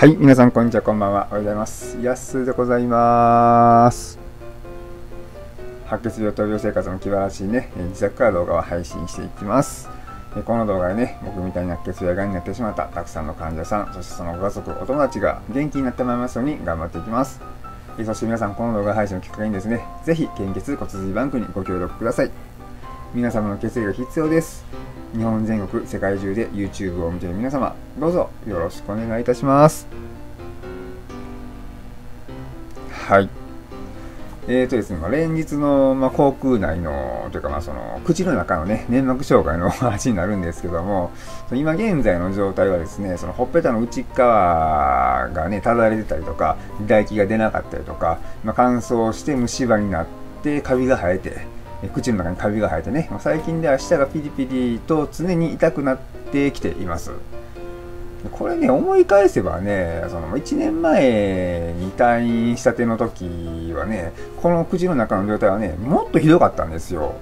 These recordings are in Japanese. はい、皆さんこんにちは、こんばんは、おはようございます。やっすーでございます。白血病闘病生活の気晴らしいね、自宅から動画を配信していきます。この動画でね、僕みたいに白血病やがんになってしまったたくさんの患者さん、そしてそのご家族、お友達が元気になってもらいますように頑張っていきます。そして皆さん、この動画配信のきっかけにですね、ぜひ献血骨髄バンクにご協力ください。皆様の血液が必要です。日本全国、世界中で YouTube を見ている皆様、どうぞよろしくお願いいたします。はい。ですね、連日の、口腔内の、というか、その、口の中のね、粘膜障害のお話になるんですけども、今現在の状態はですね、そのほっぺたの内側がね、ただれてたりとか、唾液が出なかったりとか、乾燥して虫歯になって、カビが生えて、口の中にカビが生えてね、最近では舌がピリピリと常に痛くなってきています。これね、思い返せばね、その1年前に退院したての時はね、この口の中の状態はね、もっとひどかったんですよ。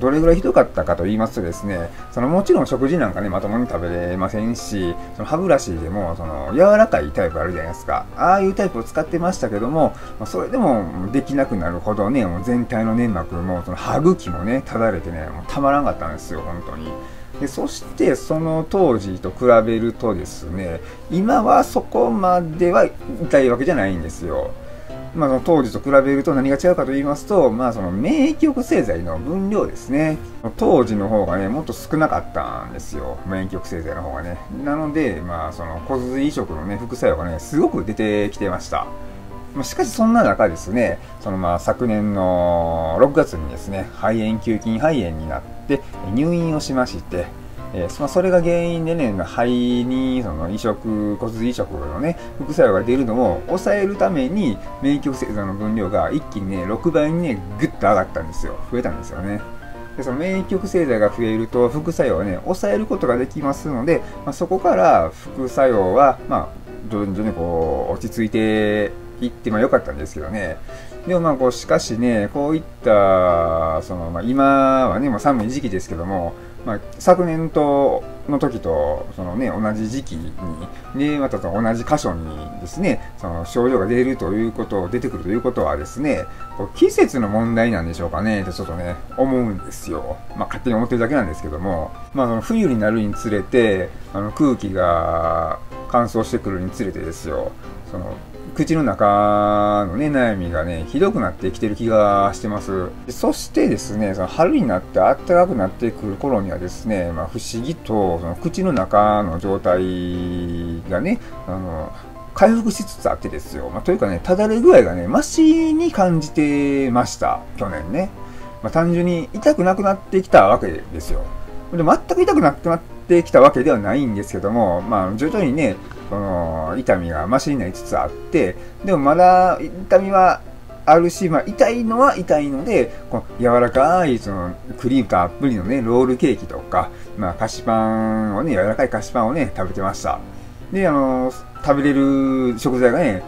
どれぐらいひどかったかと言いますとですね、もちろん食事なんかね、まともに食べれませんし、歯ブラシでも柔らかいタイプあるじゃないですか。ああいうタイプを使ってましたけども、それでもできなくなるほどね、もう全体の粘膜も歯茎もね、ただれてね、もうたまらんかったんですよ、本当に。でそしてその当時と比べるとですね、今はそこまでは痛いわけじゃないんですよ。その当時と比べると何が違うかと言いますと、その免疫抑制剤の分量ですね。当時の方がね、もっと少なかったんですよ。免疫抑制剤の方がね。なので、その骨髄移植のね、副作用がね、すごく出てきてました。しかしそんな中ですね、昨年の6月にですね、肺炎球菌肺炎になって入院をしまして、それが原因でね、肺にその移植骨髄移植のね、副作用が出るのを抑えるために免疫抑制剤の分量が一気にね、6倍にね、ぐっと上がったんですよ。増えたんですよね。でその免疫抑制剤が増えると副作用をね、抑えることができますので、そこから副作用は徐々にこう落ち着いていって良かったんですけどね。でもこうしかしね、こういった今はね、もう寒い時期ですけども、昨年との時と同じ時期に、ね、また同じ箇所にですね、症状が出てくるということはですね、こう季節の問題なんでしょうかねってちょっとね、思うんですよ。勝手に思ってるだけなんですけども、その冬になるにつれて、空気が乾燥してくるにつれてですよ、口の中のね、悩みがね、ひどくなってきてる気がしてます。そしてですね、春になって暖かくなってくる頃にはですね、不思議と口の中の状態がね、回復しつつあってですよ。というかね、ただれ具合がね、マシに感じてました。去年ね。単純に痛くなくなってきたわけですよ。で、全く痛くなくなってきたわけではないんですけども、徐々にね、痛みがマシになりつつあって、でもまだ痛みはあるし、痛いのは痛いので、この柔らかいクリームたっぷりの、ね、ロールケーキとか、菓子パンをね、柔らかい菓子パンをね、食べてました。で食べれる食材がね、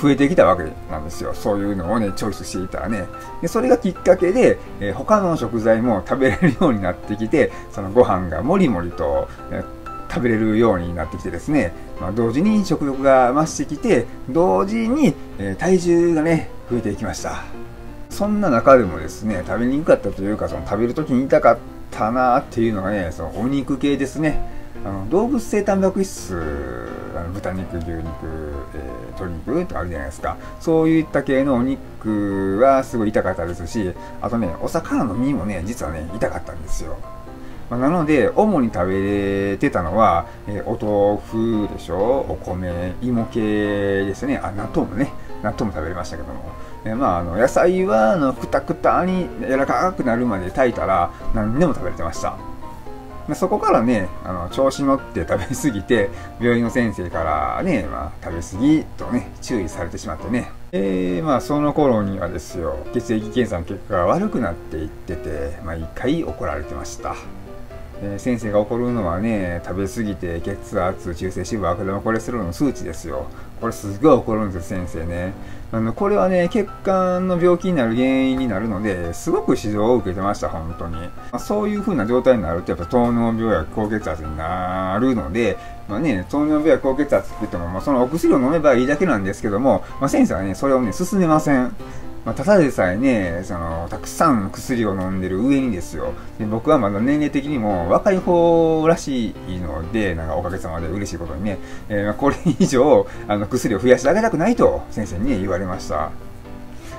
増えてきたわけなんですよ。そういうのをね、チョイスしていたらね。でそれがきっかけで、他の食材も食べれるようになってきて、ご飯がもりもりと、食べれるようになってきてですね、同時に食欲が増してきて、同時に、体重がね、増えていきました。そんな中でもですね、食べにくかったというか、食べるときに痛かったなっていうのがね、お肉系ですね。動物性タンパク質、豚肉、牛肉、鶏肉とかあるじゃないですか。そういった系のお肉はすごい痛かったですし、あとね、お魚の身もね、実はね、痛かったんですよ。なので、主に食べれてたのは、お豆腐でしょ、お米、芋系ですね。納豆もね、納豆も食べれましたけども。野菜は、くたくたに柔らかくなるまで炊いたら、何でも食べれてました。そこからね、調子乗って食べ過ぎて、病院の先生からね、食べ過ぎとね、注意されてしまってね。その頃にはですよ、血液検査の結果が悪くなっていってて、毎回怒られてました。先生が怒るのはね、食べ過ぎて血圧、中性脂肪、悪玉コレステロールの数値ですよ。これすごい怒るんですよ、先生ね。これはね、血管の病気になる原因になるので、すごく指導を受けてました、本当に。そういう風な状態になると、やっぱ糖尿病や高血圧になるので、まあね、糖尿病や高血圧って言っても、そのお薬を飲めばいいだけなんですけども、先生はね、それをね、勧めません。ただでさえね、たくさん薬を飲んでる上にですよ。で、僕はまだ年齢的にも若い方らしいので、おかげさまで嬉しいことにね、これ以上薬を増やしてあげたくないと先生に、ね、言われました。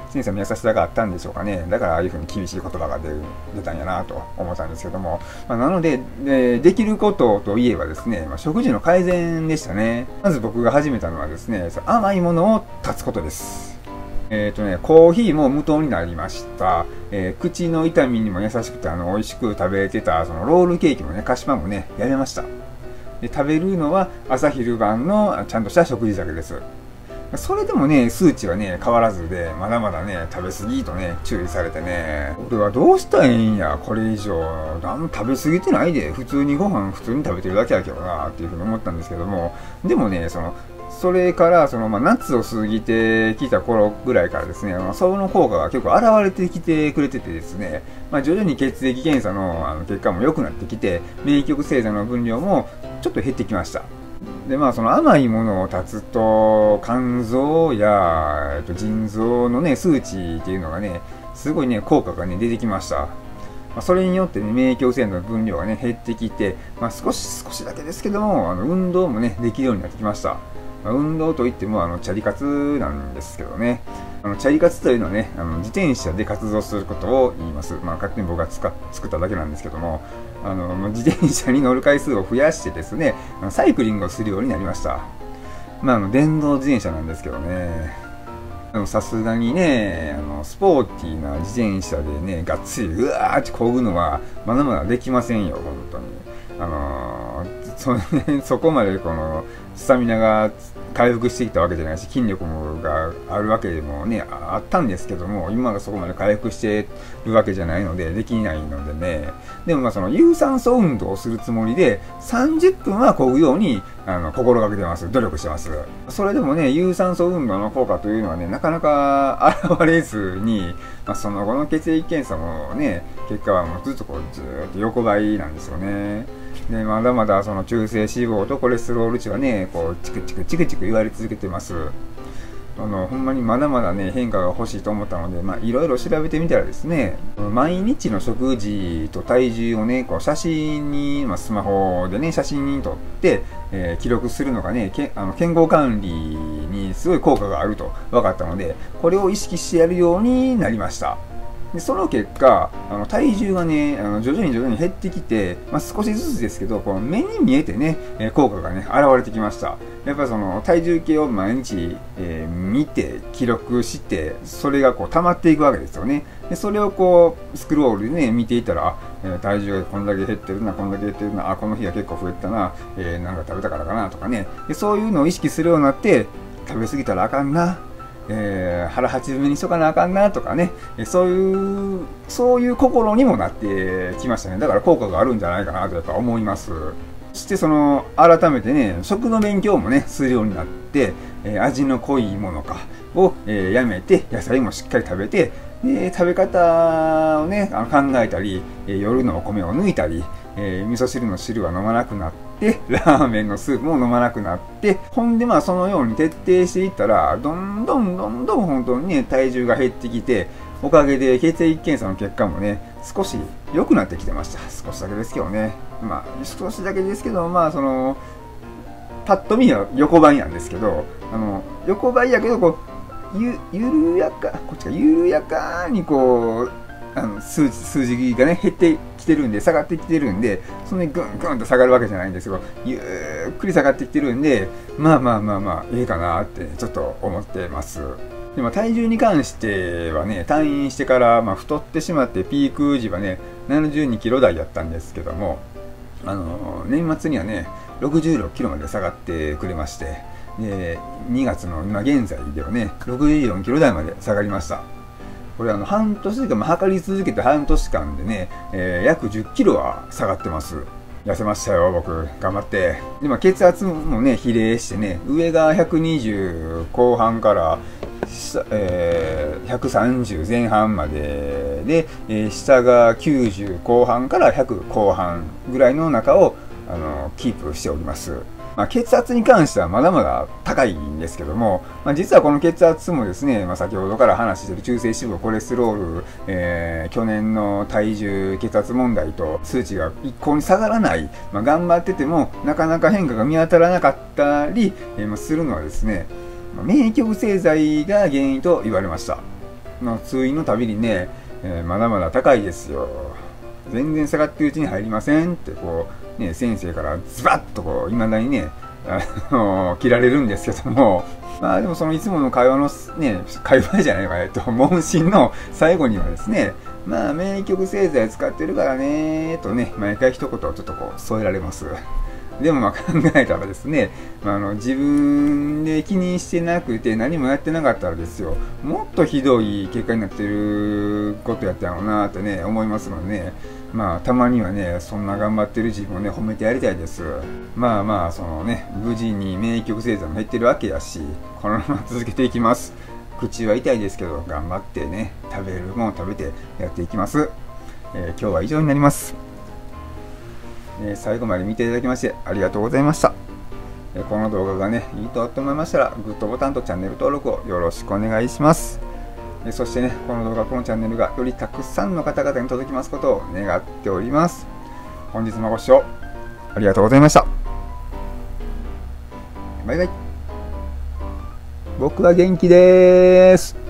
先生の優しさがあったんでしょうかね。だからああいうふうに厳しい言葉が出たんやなと思ったんですけども。なので、できることといえばですね、食事の改善でしたね。まず僕が始めたのはですね、甘いものを断つことです。コーヒーも無糖になりました。口の痛みにも優しくて美味しく食べてたロールケーキもね、菓子パンもね、やめました。で、食べるのは朝昼晩のちゃんとした食事だけです。それでもね、数値はね、変わらずで、まだまだね、食べ過ぎとね、注意されてね、俺はどうしたらいいんや、これ以上、食べ過ぎてないで、普通にご飯普通に食べてるだけやけどな、っていうふうに思ったんですけども、でもね、それから、夏を過ぎてきた頃ぐらいからですね、その効果が結構現れてきてくれててですね、徐々に血液検査の結果も良くなってきて、免疫抑制剤の分量もちょっと減ってきました。で、甘いものを断つと、肝臓や、腎臓のね、数値っていうのがね、すごいね、効果がね、出てきました。それによって、ね、免疫抑制の分量がね、減ってきて、少しだけですけども、運動もね、できるようになってきました。運動といってもチャリ活なんですけどね、チャリ活というのはね、自転車で活動することを言います。勝手に僕が作っただけなんですけども、自転車に乗る回数を増やしてですね、サイクリングをするようになりました。電動自転車なんですけどね。さすがにね、スポーティーな自転車でね、がっつりうわーってこぐのは、まだまだできませんよ、本当に。そこまでスタミナが回復してきたわけじゃないし、筋力があるわけでもね、あったんですけども、今がそこまで回復してるわけじゃないので、できないのでね。でも有酸素運動をするつもりで、30分はこぐように、心がけてます。努力してます。それでもね、有酸素運動の効果というのはね、なかなか現れずに、その後の血液検査もね、結果はもうずっと横ばいなんですよね。で、まだまだ中性脂肪とコレステロール値はね、チクチク言われ続けてます。ほんまにまだまだね、変化が欲しいと思ったので、いろいろ調べてみたらですね、毎日の食事と体重をね、写真に、スマホでね、写真に撮って、記録するのがね、健康管理にすごい効果があると分かったので、これを意識してやるようになりました。で、その結果、体重がね、徐々に減ってきて、少しずつですけど、目に見えてね、効果がね、現れてきました。やっぱ体重計を毎日、見て、記録して、それが溜まっていくわけですよね。で、それをスクロールでね、見ていたら、体重がこんだけ減ってるな、こんだけ減ってるな、この日は結構増えたな、なんか食べたからかなとかね。で、そういうのを意識するようになって、食べ過ぎたらあかんな。腹八分目にしとかなあかんなとかね、そういう心にもなってきましたね。だから効果があるんじゃないかなとやっぱ思います。そして改めてね、食の勉強もね、するようになって、味の濃いものかを、やめて、野菜もしっかり食べて、で、食べ方をね、考えたり、夜のお米を抜いたり、味噌汁の汁は飲まなくなって、で、ラーメンのスープも飲まなくなって、ほんでそのように徹底していったら、どんどん本当にね、体重が減ってきて、おかげで血液検査の結果もね、少し良くなってきてました。少しだけですけどね。少しだけですけど、パッと見は横ばいなんですけど、横ばいやけど、緩やかに数字がね、減ってきてるんで、下がってきてるんで、そんなにグングンと下がるわけじゃないんですけど、ゆっくり下がってきてるんで、ええかなって、ちょっと思ってます。でも体重に関してはね、退院してから、太ってしまって、ピーク時はね、72キロ台だったんですけども、年末にはね、66キロまで下がってくれまして、で、2月の今現在ではね、64キロ台まで下がりました。これ半年間、測り続けて半年間でね、約10キロは下がってます。痩せましたよ、僕。頑張って。で、血圧もね、比例してね、上が120後半から、130前半までで、下が90後半から100後半ぐらいの中をキープしております。血圧に関してはまだまだ高いんですけども、実はこの血圧もですね、先ほどから話している中性脂肪、コレステロール、去年の体重、血圧問題と数値が一向に下がらない、頑張っててもなかなか変化が見当たらなかったり、するのはですね、免疫抑制剤が原因と言われました。通院のたびにね、まだまだ高いですよ。全然下がってるうちに入りませんってこう、ね、先生からズバッとこういまだにね切られるんですけども、でもそのいつもの会話のね会話じゃないのか問診の最後にはですね、免疫抑制剤使ってるからねとね毎回一言ちょっとこう添えられます。でも考えたらですね、自分で気にしてなくて何もやってなかったらですよ、もっとひどい結果になってることやったのなってね、思いますのでね、たまにはね、そんな頑張ってる自分をね、褒めてやりたいです。そのね、無事に免疫抑制剤も減ってるわけやし、このまま続けていきます。口は痛いですけど、頑張ってね、食べるもん食べてやっていきます。今日は以上になります。最後まで見ていただきましてありがとうございました。この動画がね、いいと思いましたら、グッドボタンとチャンネル登録をよろしくお願いします。そしてね、この動画、このチャンネルがよりたくさんの方々に届きますことを願っております。本日もご視聴ありがとうございました。バイバイ。僕は元気です。